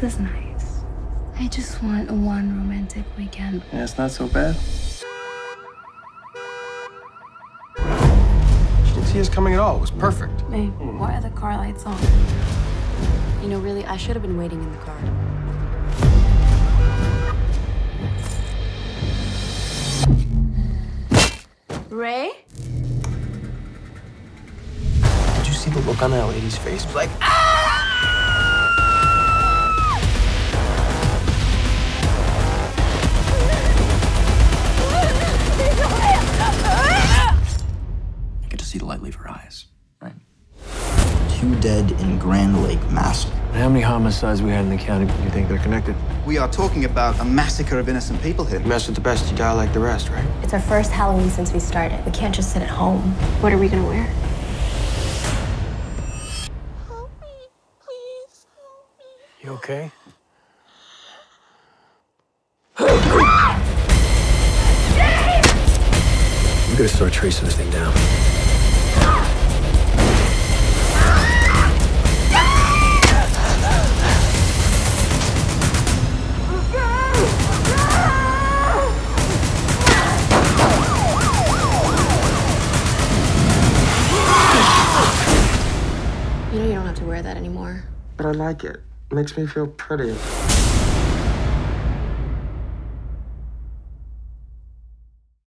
This is nice. I just want one romantic weekend. Yeah, it's not so bad. She didn't see us coming at all. It was perfect. Babe, why are the car lights on? You know, really, I should have been waiting in the car. Ray? Did you see the look on that lady's face? Like, ah! I get to see the light leave her eyes, right? 2 dead in Grand Lake massacre. How many homicides we had in the county do you think they're connected? We are talking about a massacre of innocent people here. You mess with the best, you die like the rest, right? It's our first Halloween since we started. We can't just sit at home. What are we gonna wear? Help me, please, help me. You okay? I'm gonna start tracing this thing down. You know you don't have to wear that anymore. But I like it. It makes me feel pretty.